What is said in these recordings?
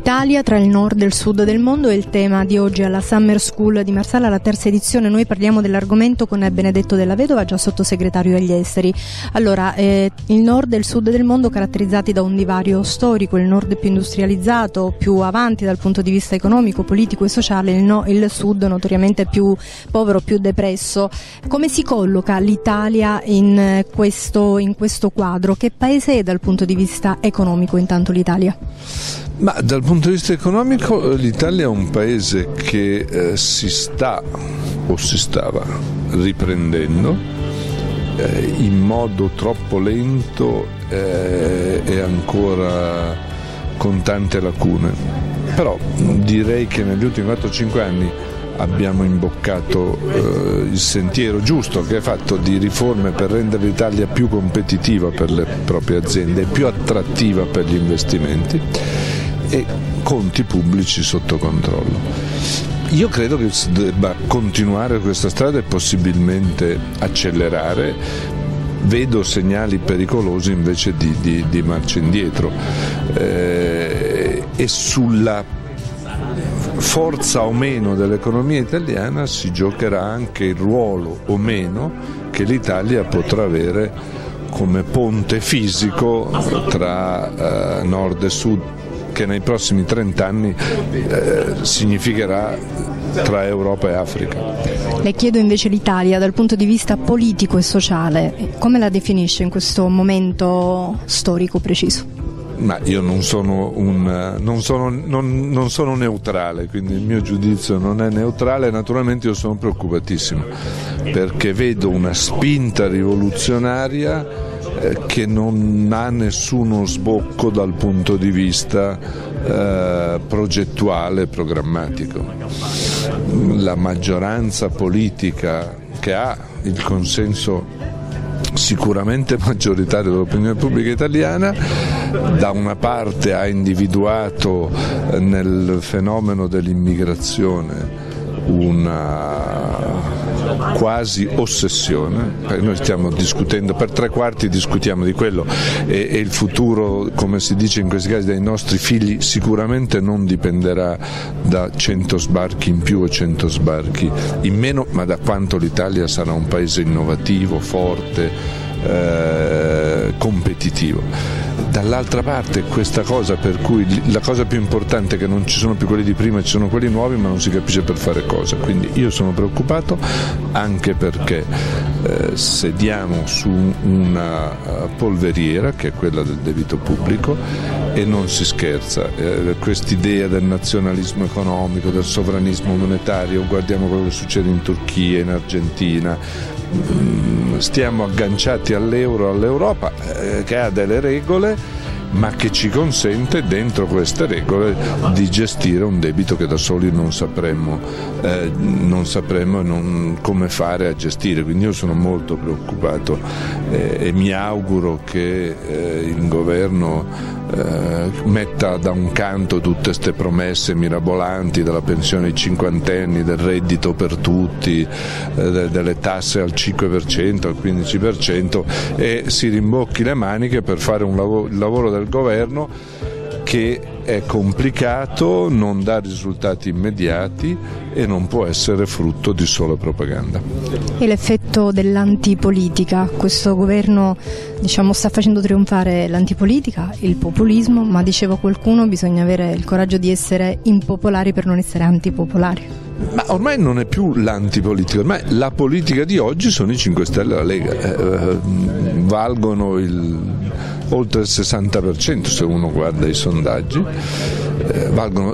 l'Italia tra il nord e il sud del mondo è il tema di oggi alla Summer School di Marsala, la terza edizione. Noi parliamo dell'argomento con Benedetto della Vedova, già sottosegretario agli esteri. Allora, il nord e il sud del mondo caratterizzati da un divario storico, il nord è più industrializzato, più avanti dal punto di vista economico, politico e sociale, il sud notoriamente più povero, più depresso. Come si colloca l'Italia in questo quadro? Che paese è dal punto di vista economico intanto l'Italia? Ma dal punto di vista economico l'Italia è un paese che si stava riprendendo in modo troppo lento e ancora con tante lacune, però direi che negli ultimi 4-5 anni abbiamo imboccato il sentiero giusto, che è fatto di riforme per rendere l'Italia più competitiva per le proprie aziende, più attrattiva per gli investimenti e conti pubblici sotto controllo. Io credo che si debba continuare questa strada e possibilmente accelerare. Vedo segnali pericolosi invece di marcia indietro e sulla forza o meno dell'economia italiana si giocherà anche il ruolo o meno che l'Italia potrà avere come ponte fisico tra nord e sud, che nei prossimi 30 anni significherà tra Europa e Africa. Le chiedo invece l'Italia dal punto di vista politico e sociale, come la definisce in questo momento storico preciso? Ma io non sono neutrale, quindi il mio giudizio non è neutrale. Naturalmente io sono preoccupatissimo perché vedo una spinta rivoluzionaria che non ha nessuno sbocco dal punto di vista progettuale e programmatico. La maggioranza politica, che ha il consenso sicuramente maggioritario dell'opinione pubblica italiana, da una parte ha individuato nel fenomeno dell'immigrazione una quasi ossessione. Noi stiamo discutendo, per tre quarti discutiamo di quello, e il futuro, come si dice in questi casi, dei nostri figli sicuramente non dipenderà da 100 sbarchi in più o 100 sbarchi in meno, ma da quanto l'Italia sarà un paese innovativo, forte, competitivo. Dall'altra parte questa cosa per cui la cosa più importante è che non ci sono più quelli di prima, ci sono quelli nuovi, ma non si capisce per fare cosa. Quindi io sono preoccupato, anche perché sediamo su una polveriera che è quella del debito pubblico e non si scherza. Quest'idea del nazionalismo economico, del sovranismo monetario, guardiamo quello che succede in Turchia, in Argentina, stiamo agganciati all'euro, all'Europa che ha delle regole ma che ci consente dentro queste regole di gestire un debito che da soli non sapremmo come fare a gestire. Quindi io sono molto preoccupato e mi auguro che il governo metta da un canto tutte queste promesse mirabolanti della pensione ai cinquantenni, del reddito per tutti, delle tasse al 5%, al 15%, e si rimbocchi le maniche per fare il lavoro del governo, che è complicato, non dà risultati immediati e non può essere frutto di sola propaganda. E l'effetto dell'antipolitica? Questo governo, diciamo, sta facendo trionfare l'antipolitica, il populismo, ma diceva qualcuno bisogna avere il coraggio di essere impopolari per non essere antipopolari. Ma ormai non è più l'antipolitica, ormai la politica di oggi sono i 5 Stelle e la Lega, valgono oltre il 60% se uno guarda i sondaggi,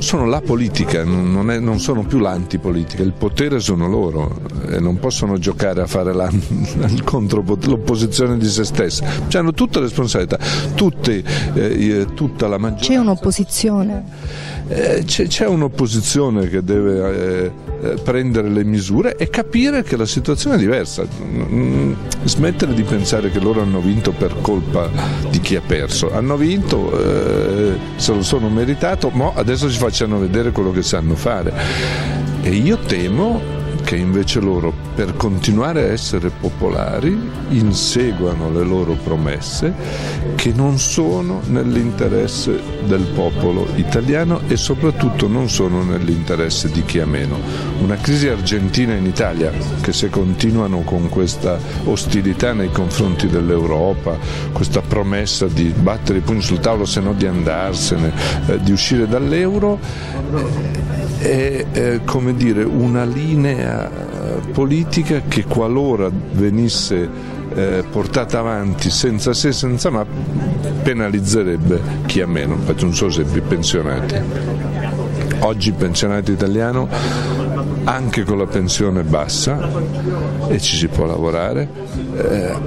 sono la politica, non sono più l'antipolitica, il potere sono loro e non possono giocare a fare l'opposizione di se stessa, hanno tutta responsabilità, tutta la maggioranza. C'è un'opposizione? C'è un'opposizione che deve prendere le misure e capire che la situazione è diversa, smettere di pensare che loro hanno vinto per colpa di chi ha perso. Hanno vinto, se lo sono meritato, ma adesso ci facciano vedere quello che sanno fare. E io temo che invece loro, per continuare a essere popolari, inseguano le loro promesse che non sono nell'interesse del popolo italiano e soprattutto non sono nell'interesse di chi ha meno. Una crisi argentina in Italia, che se continuano con questa ostilità nei confronti dell'Europa, questa promessa di battere i pugni sul tavolo se no di andarsene, di uscire dall'euro, è come dire una linea politica che qualora venisse portata avanti senza se senza ma penalizzerebbe chi ha meno. Faccio un solo esempio: i pensionati. Oggi il pensionato italiano, anche con la pensione bassa, e ci si può lavorare,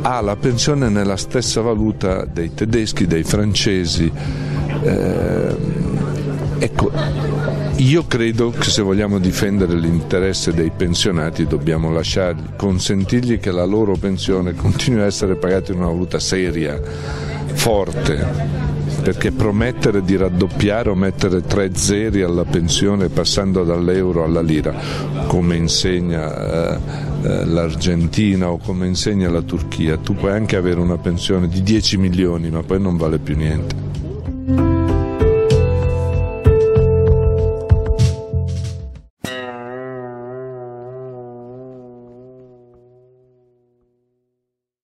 ha la pensione nella stessa valuta dei tedeschi, dei francesi. Io credo che se vogliamo difendere l'interesse dei pensionati dobbiamo consentirgli che la loro pensione continui a essere pagata in una valuta seria, forte, perché promettere di raddoppiare o mettere 3 zeri alla pensione passando dall'euro alla lira, come insegna l'Argentina o come insegna la Turchia, tu puoi anche avere una pensione di 10 milioni ma poi non vale più niente.